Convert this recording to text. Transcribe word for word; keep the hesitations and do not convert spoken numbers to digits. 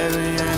Baby, yeah.